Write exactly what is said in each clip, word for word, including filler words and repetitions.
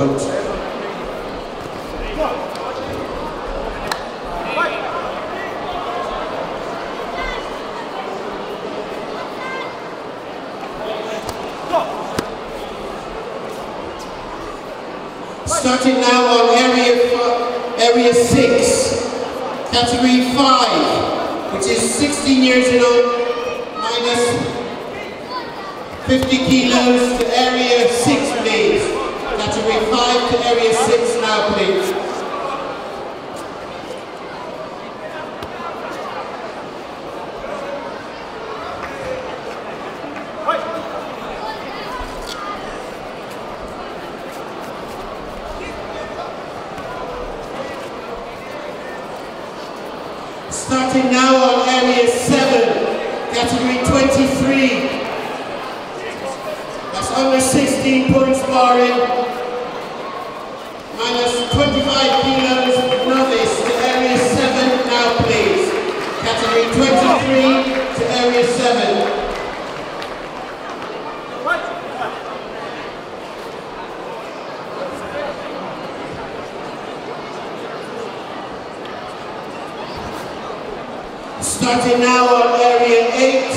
But starting now on area area six, category five, which is sixteen years and old minus fifty kilos to area six, please. Category five to area six now, please. Starting now on area seven, category twenty-three. That's under sixteen points barring. Minus twenty-five kilos novice to area seven now, please. Category twenty-three to area seven. Starting now on area eight,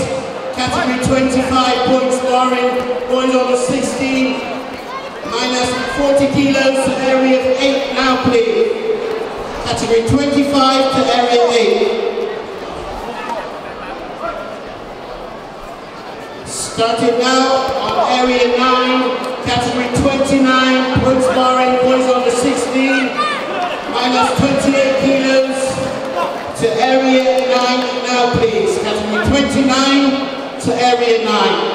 category twenty-five points barring, boys on the sixteen, minus forty kilos to area eight now, please. Category twenty-five to area eight. Starting now on area nine, category twenty-nine points barring, boys on the sixteen, minus twenty-eight kilos to area nine. Please, category twenty-nine to area nine.